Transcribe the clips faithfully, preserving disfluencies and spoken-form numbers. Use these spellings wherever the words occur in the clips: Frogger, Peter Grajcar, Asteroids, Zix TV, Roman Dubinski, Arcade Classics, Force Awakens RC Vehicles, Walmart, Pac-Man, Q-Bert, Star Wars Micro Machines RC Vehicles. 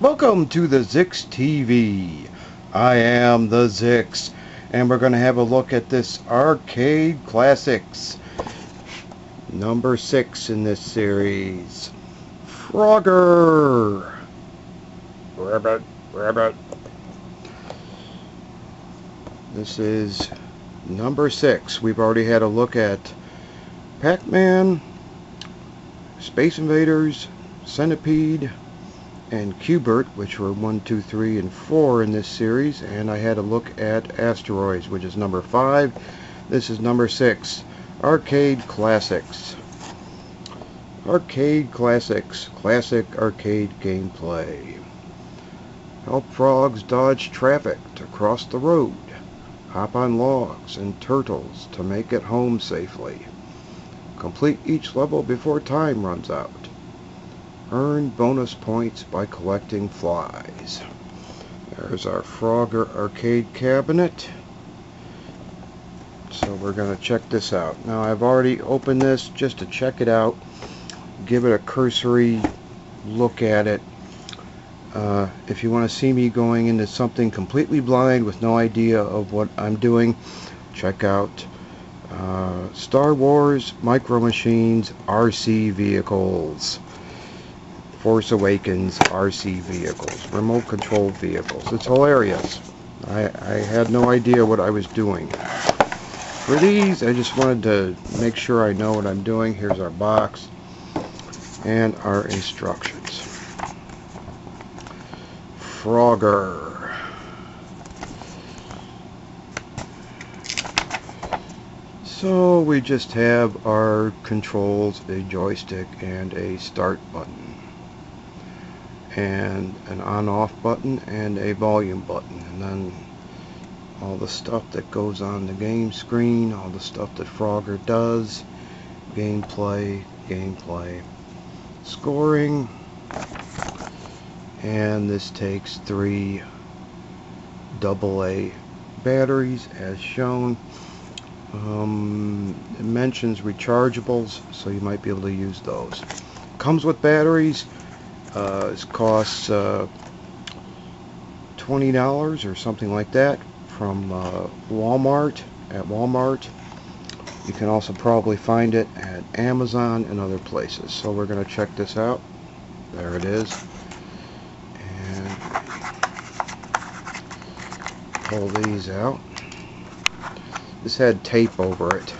Welcome to the Zix T V. I am the Zix, and we're going to have a look at this Arcade Classics, number six in this series, Frogger. Rabbit, rabbit. This is number six. We've already had a look at Pac-Man, Space Invaders, Centipede, and Q-Bert, which were one, two, three, and four in this series, and I had a look at Asteroids, which is number five. This is number six, Arcade Classics. Arcade Classics, classic arcade gameplay. Help frogs dodge traffic to cross the road. Hop on logs and turtles to make it home safely. Complete each level before time runs out. Earn bonus points by collecting flies. There's our Frogger arcade cabinet. So we're going to check this out. Now, I've already opened this just to check it out, give it a cursory look at it. Uh, if you want to see me going into something completely blind with no idea of what I'm doing, check out uh, Star Wars Micro Machines R C Vehicles. Force Awakens R C Vehicles, remote control vehicles. It's hilarious. I, I had no idea what I was doing. For these, I just wanted to make sure I know what I'm doing. Here's our box and our instructions. Frogger. So we just have our controls, a joystick, and a start button, and an on-off button, and a volume button, and then all the stuff that goes on the game screen, all the stuff that Frogger does, gameplay, gameplay, scoring, and this takes three double A batteries as shown. Um, it mentions rechargeables, so you might be able to use those. Comes with batteries. Uh, it costs uh, twenty dollars or something like that from uh, Walmart. At Walmart, you can also probably find it at Amazon and other places. So we're going to check this out. There it is. And pull these out. This had tape over it.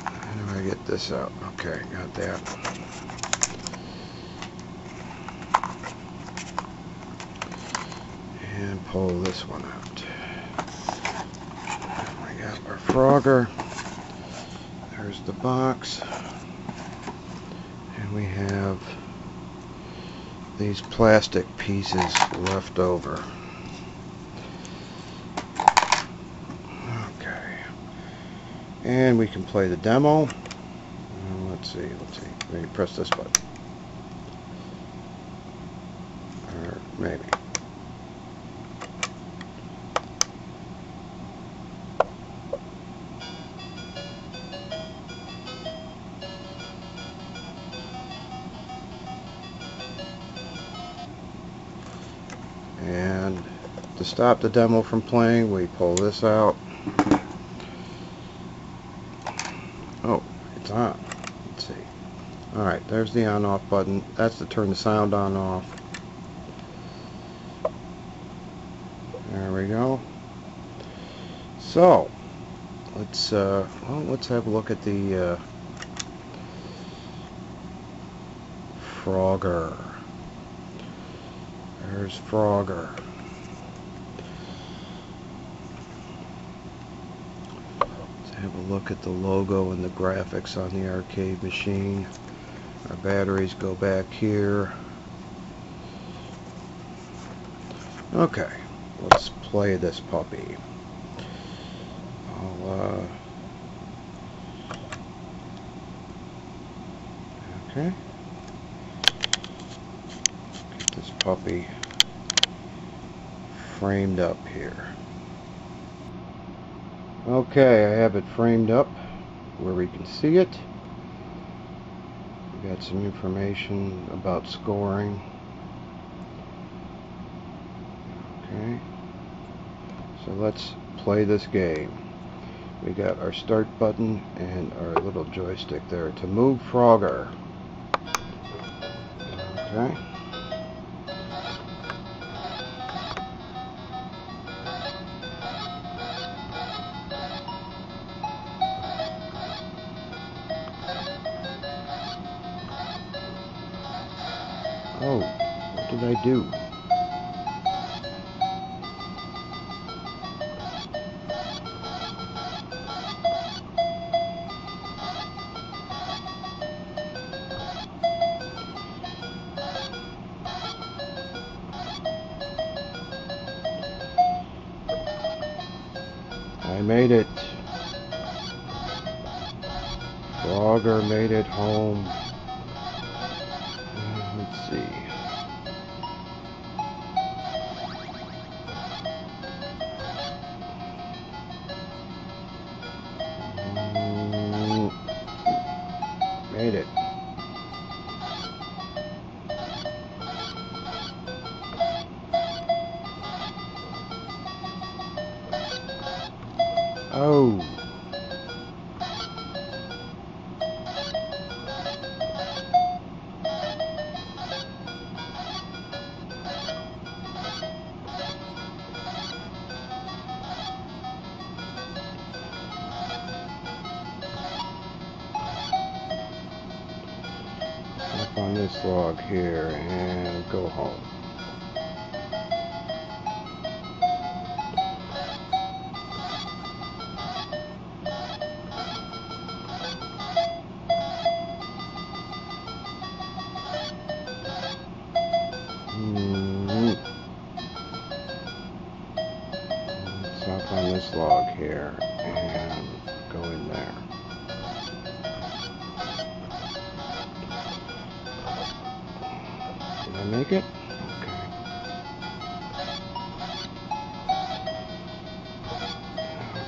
How do I get this out? Okay, got that. And pull this one out. We got our Frogger. There's the box. And we have these plastic pieces left over. Okay. And we can play the demo. Let's see, let's see. Maybe press this button. Or maybe. And to stop the demo from playing, we pull this out. Oh, it's on. Let's see. Alright, there's the on-off button. That's to turn the sound on-off. There we go. So, let's, uh, well, let's have a look at the uh, Frogger. There's Frogger. Let's have a look at the logo and the graphics on the arcade machine. Our batteries go back here. Okay, let's play this puppy. I'll, uh, okay. Get this puppy framed up here. Okay, I have it framed up where we can see it. We got some information about scoring. Okay, so let's play this game. We got our start button and our little joystick there to move Frogger. Okay. Oh, what did I do? I made it. Frogger made it home. Let's see. Mm-hmm. Made it. Oh. On this log here and go home. Mm-hmm. Let's hop on this log here and go in there. Did I make it? Okay.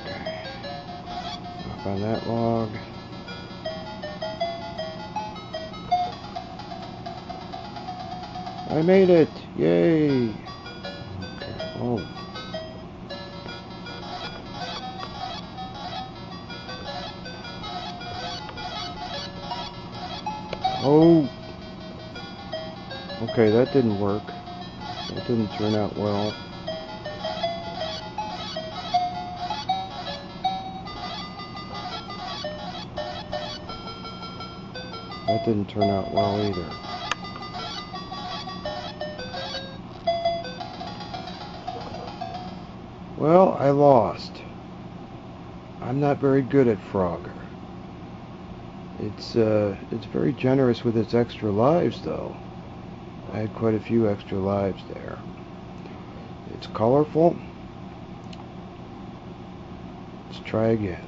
Okay. Up on that log. I made it! Yay! Okay. Oh. Oh. Okay, that didn't work. That didn't turn out well. That didn't turn out well either. Well, I lost. I'm not very good at Frogger. It's uh, it's very generous with its extra lives, though. I had quite a few extra lives there. It's colorful. Let's try again.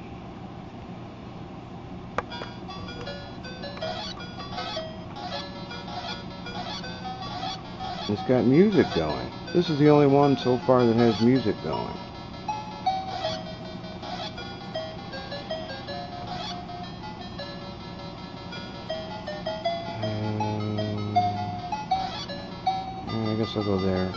It's got music going. This is the only one so far that has music going. I guess I'll go there.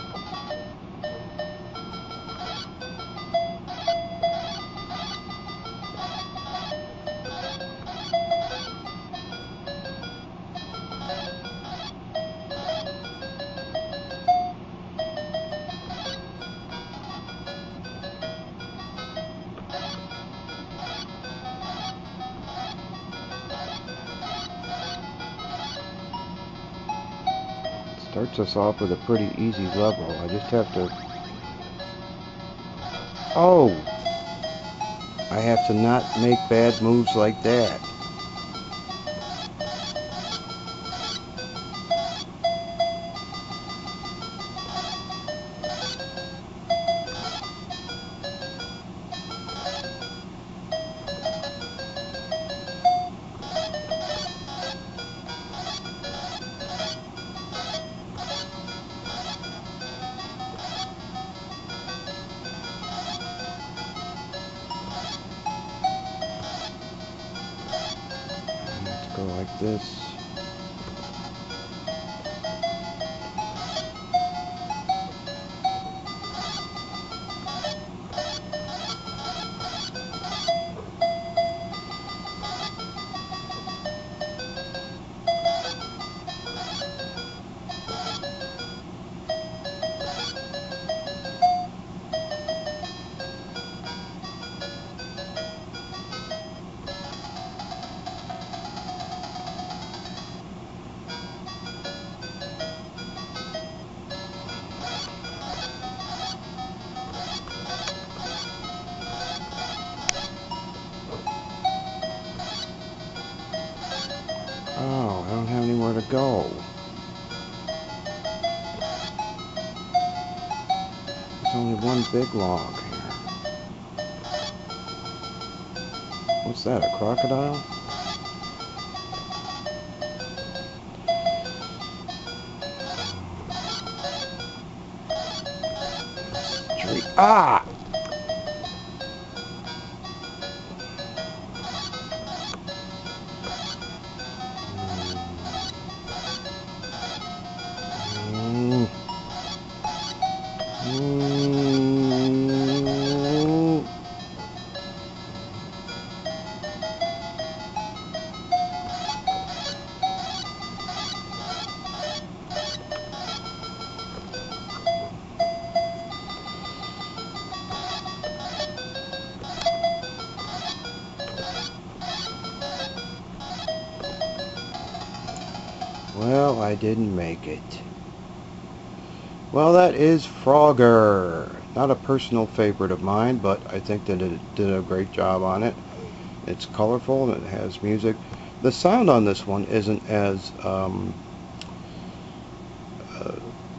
Starts us off with a pretty easy level. I just have to... Oh! I have to not make bad moves like that. Go like this. go. There's only one big log here. What's that, a crocodile? Tree. Ah! Well, I didn't make it. Well, that is Frogger. Not a personal favorite of mine, but I think that it did a great job on it. It's colorful and it has music. The sound on this one isn't as um, uh,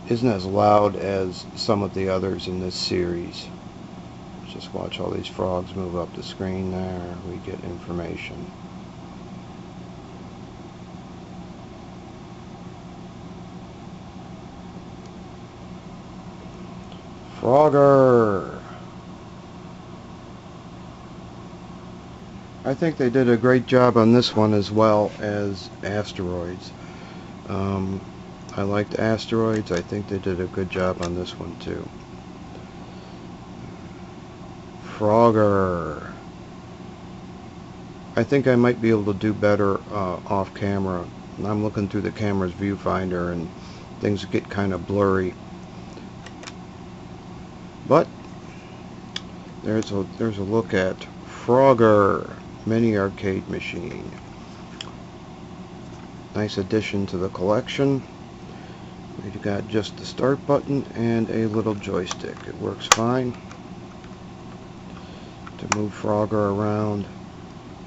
isn't as loud as some of the others in this series. Just watch all these frogs move up the screen there. We get information. Frogger. I think they did a great job on this one as well as Asteroids. Um, I liked Asteroids. I think they did a good job on this one too. Frogger. I think I might be able to do better uh, off camera. I'm looking through the camera's viewfinder and things get kind of blurry. But there's a there's a look at Frogger mini arcade machine. Nice addition to the collection. We've got just the start button and a little joystick. It works fine to move Frogger around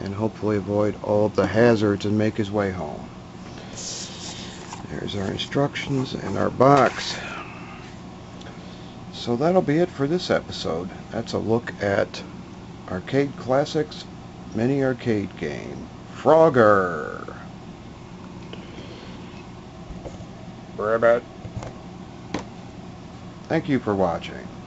and hopefully avoid all of the hazards and make his way home. There's our instructions and our box. So that'll be it for this episode. That's a look at Arcade Classics mini arcade game, Frogger. Ribbit. Thank you for watching.